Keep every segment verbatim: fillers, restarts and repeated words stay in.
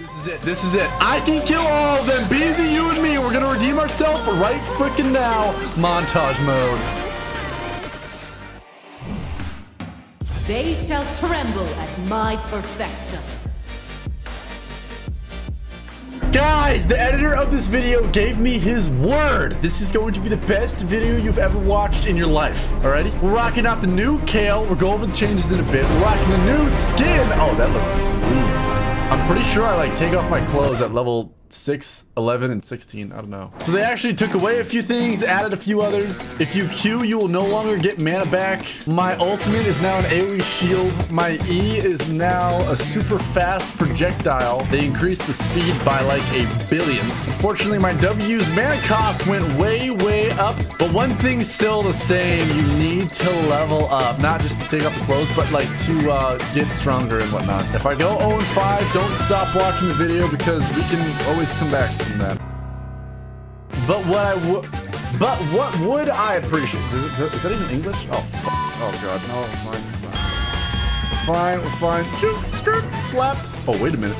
This is it. This is it. I can kill all of them. B Z, you and me. We're going to redeem ourselves right freaking now. Montage mode. They shall tremble at my perfection. Guys, the editor of this video gave me his word. This is going to be the best video you've ever watched in your life. Alrighty, we're rocking out the new Kayle. We'll go over the changes in a bit. We're rocking the new skin. Oh, that looks sweet. I'm pretty sure I like take off my clothes at level six, eleven, and sixteen. I don't know. So they actually took away a few things, added a few others. If you Q, you will no longer get mana back. My ultimate is now an AoE shield. My E is now a super fast projectile. They increased the speed by like a billion. Unfortunately, my W's mana cost went way, way up. But one thing's still the same. You need to level up. Not just to take off the clothes, but like to uh, get stronger and whatnot. If I go oh and five, don't stop watching the video because we can always come back from that. But what I would, but what would I appreciate? Is, it, is that even English? Oh, fuck. Oh god, no, we're fine, we're fine. Shoot, skirt, slap. Oh, wait a minute.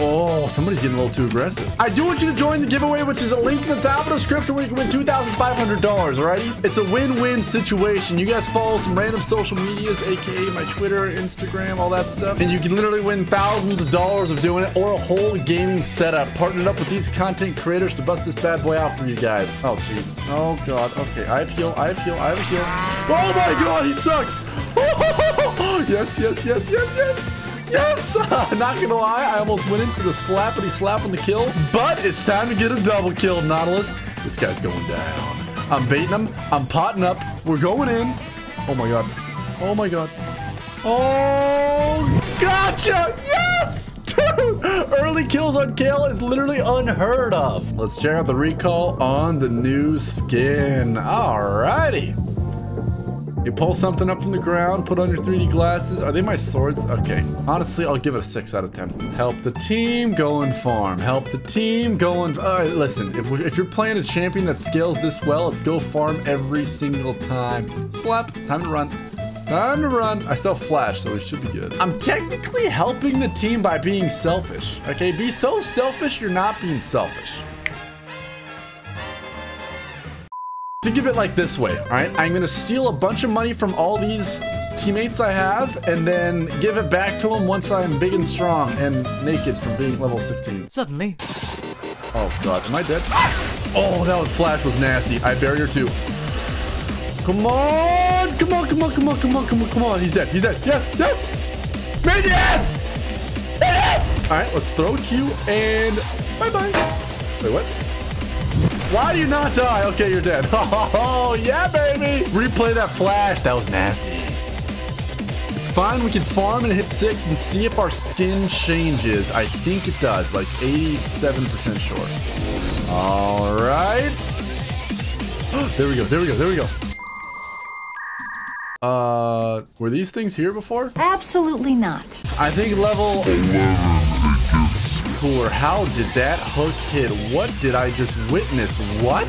Oh, somebody's getting a little too aggressive. I do want you to join the giveaway, which is a link in the top of the description where you can win two thousand five hundred dollars, alrighty? It's a win-win situation. You guys follow some random social medias, aka my Twitter, Instagram, all that stuff, and you can literally win thousands of dollars of doing it, or a whole gaming setup. Partnered up with these content creators to bust this bad boy out for you guys. Oh, Jesus. Oh, God. Okay, I have heal, I have heal, I have heal. Oh, my God, he sucks. Oh, yes, yes, yes, yes, yes. Yes! Not gonna lie, I almost went in for the slappity slap on the kill, but it's time to get a double kill, Nautilus. This guy's going down. I'm baiting him. I'm potting up. We're going in. Oh my god. Oh my god. Oh, gotcha! Yes! Dude! Early kills on Kayle is literally unheard of. Let's check out the recall on the new skin. Alrighty. You pull something up from the ground, put on your three D glasses. Are they my swords? Okay. Honestly, I'll give it a six out of ten. Help the team go and farm. Help the team go and... Uh, listen, if, we, if you're playing a champion that scales this well, let's go farm every single time. Slap. Time to run. Time to run. I still flash, so it should be good. I'm technically helping the team by being selfish. Okay, be so selfish you're not being selfish. To give it like this way, all right? I'm gonna steal a bunch of money from all these teammates I have and then give it back to them once I'm big and strong and naked from being level sixteen. Suddenly. Oh god, am I dead? Ah! Oh, that was, flash was nasty. I barrier two. Come on, come on, come on, come on, come on, come on, come on. He's dead, he's dead. Yes, yes! Made it! Made it! All right, let's throw Q and bye-bye. Wait, what? Why do you not die? Okay, you're dead. Oh, yeah, baby. Replay that flash. That was nasty. It's fine. We can farm and hit six and see if our skin changes. I think it does. Like eighty-seven percent sure. All right. There we go. There we go. There we go. Uh, were these things here before? Absolutely not. I think level... Cooler. How did that hook hit? What did I just witness? What?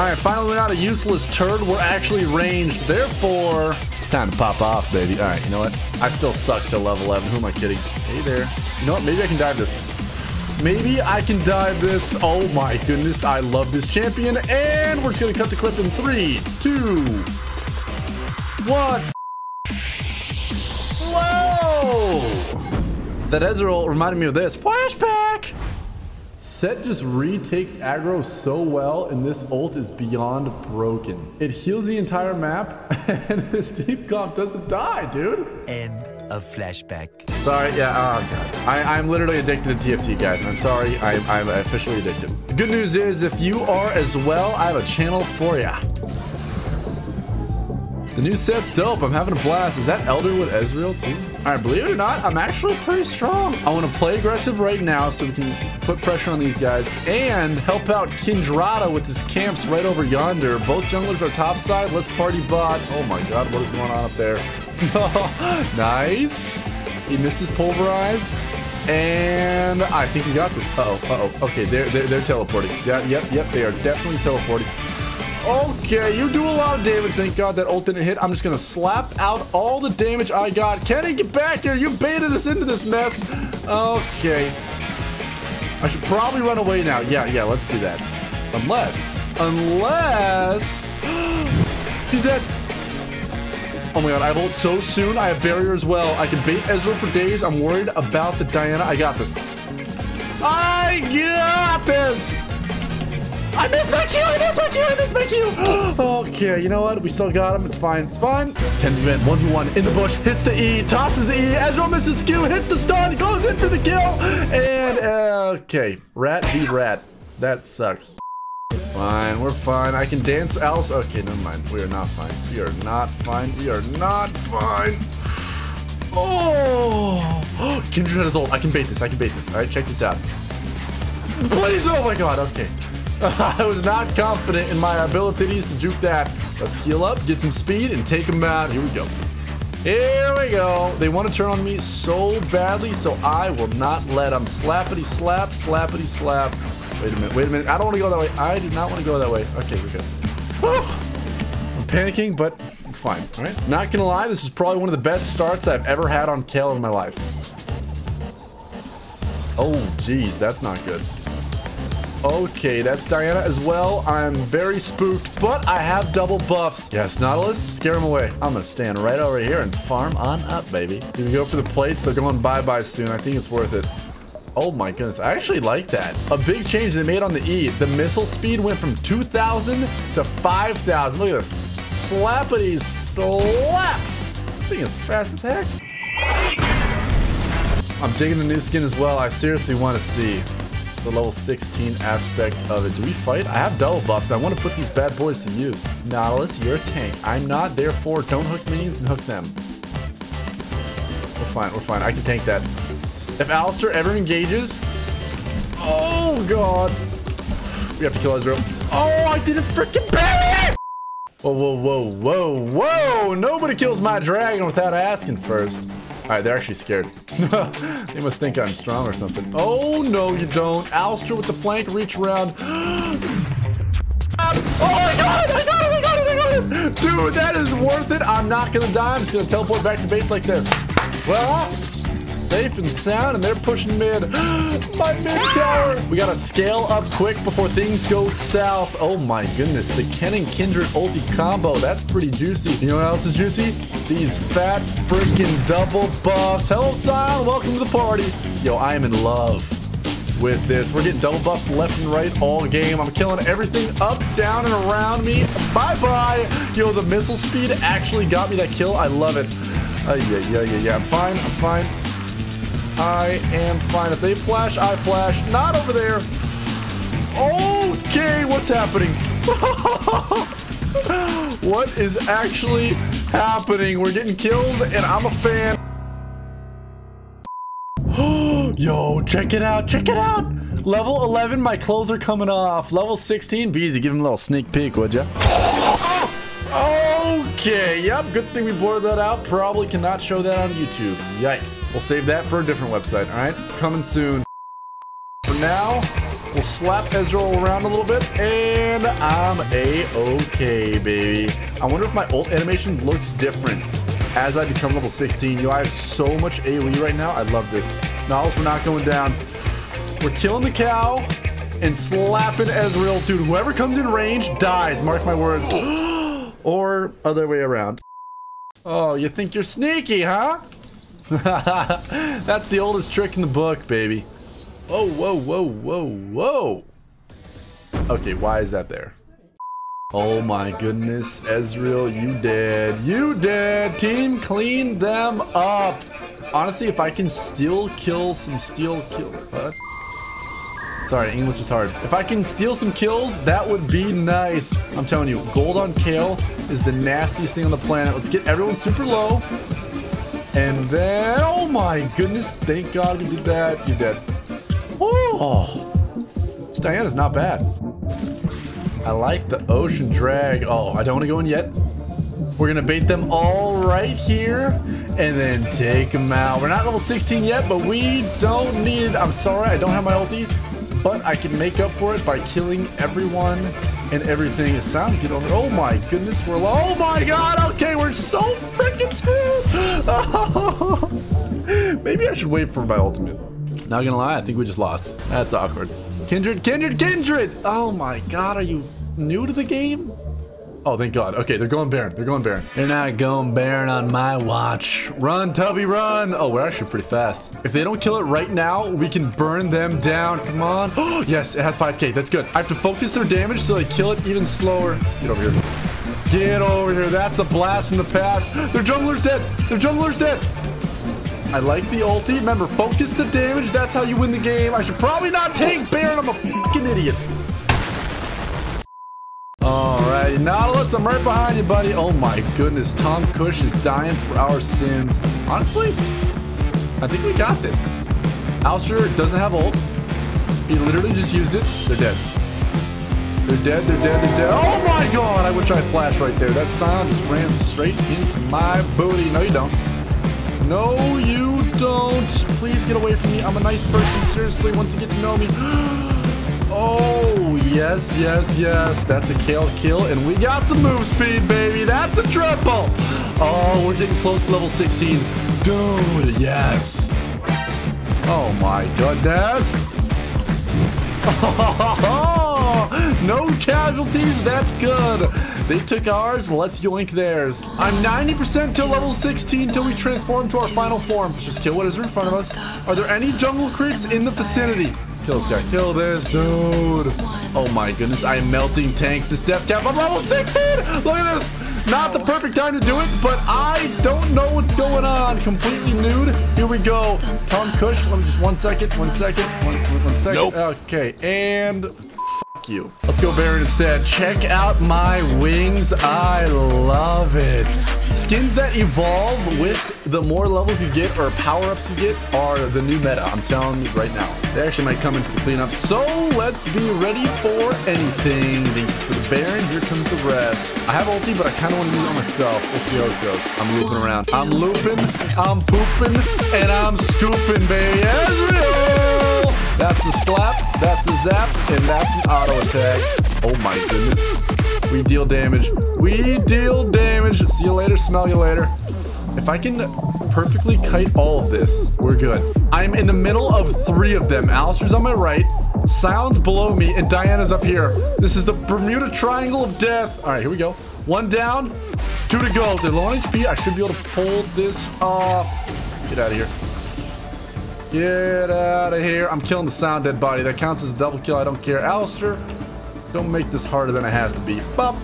All right, finally we're not a useless turd. We're actually ranged. Therefore, it's time to pop off, baby. All right, you know what? I still suck to level eleven. Who am I kidding? Hey there. You know what? Maybe I can dive this. Maybe I can dive this. Oh my goodness. I love this champion. And we're just going to cut the clip in three, two, one. Whoa! That Ezreal reminded me of this. Flashback! Sett just retakes aggro so well, and this ult is beyond broken. It heals the entire map, and this deep comp doesn't die, dude. End of flashback. Sorry, yeah, oh god. I, I'm literally addicted to T F T, guys. I'm sorry, I, I'm officially addicted. The good news is, if you are as well, I have a channel for ya. The new set's dope. I'm having a blast. Is that Elderwood Ezreal too? All right, believe it or not, I'm actually pretty strong. I want to play aggressive right now so we can put pressure on these guys and help out Kindred with his camps right over yonder. Both junglers are topside. Let's party bot. Oh my god, what is going on up there? Nice. He missed his pulverize. And I think we got this. Uh-oh, uh-oh. Okay, they're, they're, they're teleporting. Yeah, yep, yep, they are definitely teleporting. Okay, you do a lot of damage. Thank God that ult didn't hit. I'm just gonna slap out all the damage I got. Kenny, get back here. You baited us into this mess. Okay. I should probably run away now. Yeah, yeah, let's do that. Unless, unless... He's dead. Oh my God, I have ult so soon. I have barrier as well. I can bait Ezreal for days. I'm worried about the Diana. I got this. I got this! I missed my Q! I missed my Q! I missed my Q! Okay, you know what? We still got him. It's fine. It's fine. ten v one, one v one in the bush. Hits the E. Tosses the E. Ezreal misses the Q. Hits the stun. Goes in for the kill. And, uh, okay. Rat v rat. That sucks. Fine. We're fine. I can dance else. Okay, never mind. We are not fine. We are not fine. We are not fine. Oh! Kindred has ult. I can bait this. I can bait this. All right, check this out. Please! Oh my God. Okay. I was not confident in my abilities to juke that. Let's heal up, get some speed, and take him out. Here we go. Here we go. They want to turn on me so badly, so I will not let them. Slappity slap, slappity slap. Wait a minute, wait a minute. I don't want to go that way. I do not want to go that way. Okay, we're good. Oh, I'm panicking, but I'm fine. All right. Not going to lie, this is probably one of the best starts I've ever had on Kayle in my life. Oh, geez, that's not good. Okay, that's Diana as well. I'm very spooked, but I have double buffs. Yes, Nautilus, scare him away. I'm gonna stand right over here and farm on up, baby. Here we go for the plates. They're going bye-bye soon. I think it's worth it. Oh my goodness, I actually like that. A big change they made on the E. The missile speed went from two thousand to five thousand. Look at this. Slappity slap. This thing is fast as heck. I'm digging the new skin as well. I seriously want to see the level sixteen aspect of it. Do we fight? I have double buffs. I want to put these bad boys to use. Nautilus, you're a tank. I'm not, therefore don't hook minions and hook them. We're fine, we're fine. I can tank that. If Alistar ever engages... Oh, God. We have to kill Ezreal. Oh, I did a freaking barrier! Whoa, whoa, whoa, whoa, whoa! Nobody kills my dragon without asking first. Alright, they're actually scared. They must think I'm strong or something. Oh, no, you don't. Alistar with the flank reach around. Oh, my God! I got it! I got it! I got it! Dude, that is worth it. I'm not going to die. I'm just going to teleport back to base like this. Well, safe and sound, and they're pushing mid. My mid tower! We got to scale up quick before things go south. Oh, my goodness. The Ken and Kindred ulti combo. That's pretty juicy. You know what else is juicy? These fat freaking double buffs. Hello, Sion. Welcome to the party. Yo, I am in love with this. We're getting double buffs left and right all game. I'm killing everything up, down, and around me. Bye-bye. Yo, the missile speed actually got me that kill. I love it. Uh, yeah, yeah, yeah, yeah. I'm fine. I'm fine. I am fine. If they flash, I flash. Not over there. Okay, what's happening? What is actually happening? We're getting kills, and I'm a fan. Yo, check it out. Check it out. Level eleven, my clothes are coming off. Level sixteen, be easy. Give him a little sneak peek, would ya? Okay, yep, good thing we blurred that out. Probably cannot show that on YouTube. Yikes. We'll save that for a different website, all right? Coming soon. For now, we'll slap Ezreal around a little bit, and I'm A-okay, baby. I wonder if my ult animation looks different as I become level sixteen. Yo, I have so much AoE right now. I love this. Nautilus, we're not going down. We're killing the cow and slapping Ezreal. Dude, whoever comes in range dies. Mark my words. Or other way around. Oh, you think you're sneaky, huh? That's the oldest trick in the book, baby. Oh, whoa, whoa, whoa, whoa. Okay, why is that there? Oh my goodness, Ezreal, you dead. You dead. Team, clean them up. Honestly, if I can steal, kill some steal, kill. What? Sorry, English is hard. If I can steal some kills, that would be nice. I'm telling you, gold on Kayle is the nastiest thing on the planet. Let's get everyone super low. And then, oh my goodness, thank God we did that. You're dead. Oh, this Diana's not bad. I like the ocean drag. Oh, I don't want to go in yet. We're going to bait them all right here and then take them out. We're not level sixteen yet, but we don't need it. I'm sorry, I don't have my ulti. But I can make up for it by killing everyone and everything is sound. Get on there. Oh my goodness, we're low. Oh my god, okay, we're so freaking screwed. Oh. Maybe I should wait for my ultimate. Not gonna lie, I think we just lost. That's awkward. Kindred, Kindred, Kindred! Oh my god, are you new to the game? Oh, thank god. Okay, they're going Baron. They're going Baron. They're not going Baron on my watch. Run, Tubby, run! Oh, we're actually pretty fast. If they don't kill it right now, we can burn them down. Come on. Oh, yes, it has five K. That's good. I have to focus their damage so they kill it even slower. Get over here. Get over here. That's a blast from the past. Their jungler's dead. Their jungler's dead. I like the ulti. Remember, focus the damage. That's how you win the game. I should probably not tank Baron. I'm a fucking idiot. All right, Nautilus, I'm right behind you, buddy. Oh my goodness, Tahm Kench is dying for our sins. Honestly, I think we got this. Alistar doesn't have ult. He literally just used it. They're dead. They're dead, they're dead, they're dead. Oh my god, I wish I flashed right there. That Sion just ran straight into my booty. No, you don't. No, you don't. Please get away from me. I'm a nice person. Seriously, once you get to know me. Oh, yes, yes, yes. That's a Kayle kill, and we got some move speed, baby. That's a triple. Oh, we're getting close to level sixteen. Dude, yes. Oh, my goodness. Oh, no casualties. That's good. They took ours, let's yoink theirs. I'm ninety percent till level sixteen till we transform to our final form. Let's just kill whatever in front of us. Are there any jungle creeps in the vicinity? Kill this guy, kill this dude. Oh my goodness, I am melting tanks. This death cap, I'm level sixteen! Look at this! Not the perfect time to do it, but I don't know what's going on. Completely nude. Here we go. Tahm Kench, let me just one second, one second, one, one second. Nope. Okay, and... you. Let's go Baron instead. Check out my wings. I love it. Skins that evolve with the more levels you get or power-ups you get are the new meta. I'm telling you right now. They actually might come in for the cleanup. So let's be ready for anything. Thank you for the Baron. Here comes the rest. I have ulti, but I kind of want to use it on myself. Let's see how this goes. I'm looping around. I'm looping. I'm pooping. And I'm scooping, baby. Ezreal! That's a slap, that's a zap, and that's an auto attack. Oh my goodness. We deal damage. We deal damage. See you later, smell you later. If I can perfectly kite all of this, we're good. I'm in the middle of three of them. Alistar's on my right, Sion's below me, and Diana's up here. This is the Bermuda Triangle of Death. All right, here we go. One down, two to go. They're low on H P. I should be able to pull this off. Get out of here. Get out of here. I'm killing the sound dead body. That counts as a double kill. I don't care. Alistar, don't make this harder than it has to be. Bop.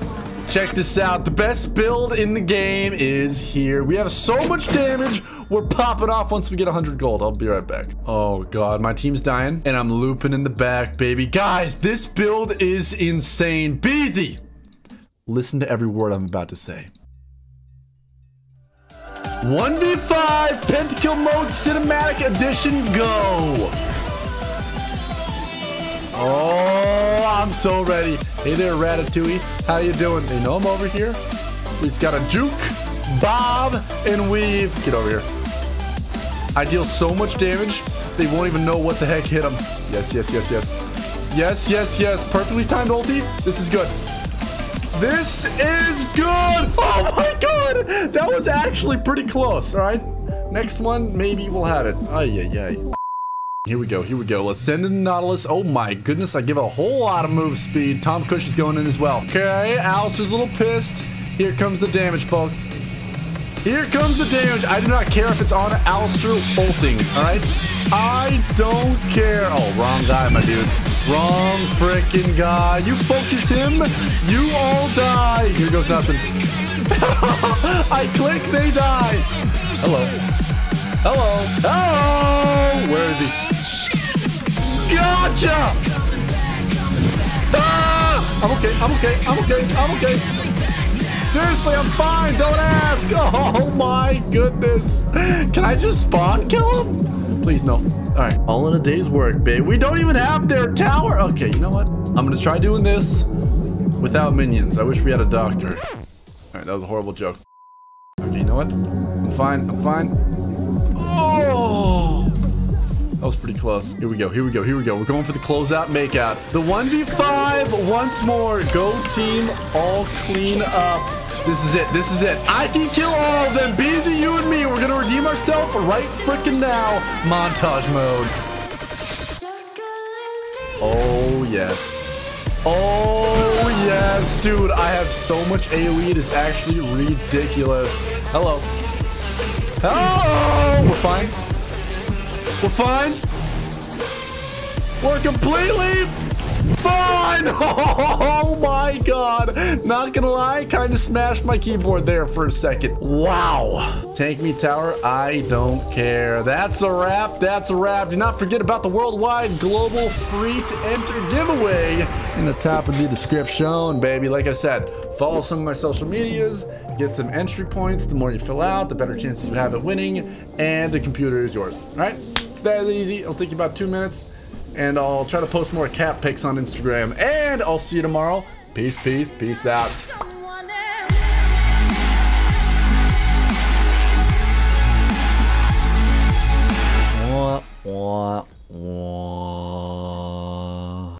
Check this out. The best build in the game is here. We have so much damage. We're popping off once we get one hundred gold. I'll be right back. Oh, God. My team's dying, and I'm looping in the back, baby. Guys, this build is insane. Beezy. Listen to every word I'm about to say. one v five Pentakill Mode Cinematic Edition, go! Oh, I'm so ready. Hey there, Ratatouille. How you doing? They know I'm over here. He's got a juke, bob, and weave. Get over here. I deal so much damage, they won't even know what the heck hit them. Yes, yes, yes, yes. Yes, yes, yes. Perfectly timed ulti. This is good. This is good. Oh my god, that was actually pretty close. All right, next one, maybe we'll have it. Ay, ay, ay. Here we go, here we go. Let's send in the Nautilus. Oh my goodness, I give a whole lot of move speed. Tahm Kench is going in as well. Okay, Alistar's a little pissed. Here comes the damage, folks. Here comes the damage. I do not care if it's on Alistar ulting, all right? I don't care. Oh, wrong guy, my dude. Wrong freaking guy. You focus him, you all die. Here goes nothing. I click, they die. Hello. Hello. Hello. Where is he? Gotcha. Ah! I'm okay. I'm okay. I'm okay. I'm okay. Seriously, I'm fine. Don't ask. Oh my goodness. Can I just spawn kill him? Please, no. All right. All in a day's work, babe. We don't even have their tower. Okay, you know what? I'm going to try doing this without minions. I wish we had a doctor. All right, that was a horrible joke. Okay, you know what? I'm fine. I'm fine. Oh! That was pretty close. Here we go. Here we go. Here we go. We're going for the closeout makeout. The one v five once more. Go team. All clean up. This is it. This is it. I can kill all of them. B Z, you and me. We're going to redeem ourselves right freaking now. Montage mode. Oh, yes. Oh, yes. Dude, I have so much AoE. It is actually ridiculous. Hello. Hello. We're fine. We're fine. We're completely fine. Oh my god. Not gonna lie, kind of smashed my keyboard there for a second. Wow. Tank me tower. I don't care. That's a wrap. That's a wrap. Do not forget about the worldwide global free to enter giveaway in the top of the description, baby. Like I said, follow some of my social medias, get some entry points. The more you fill out, the better chances you have at winning, and the computer is yours. All right. It's that easy. It'll take you about two minutes, and I'll try to post more cat pics on Instagram. And I'll see you tomorrow. Peace, peace, peace out. Wah, wah, wah.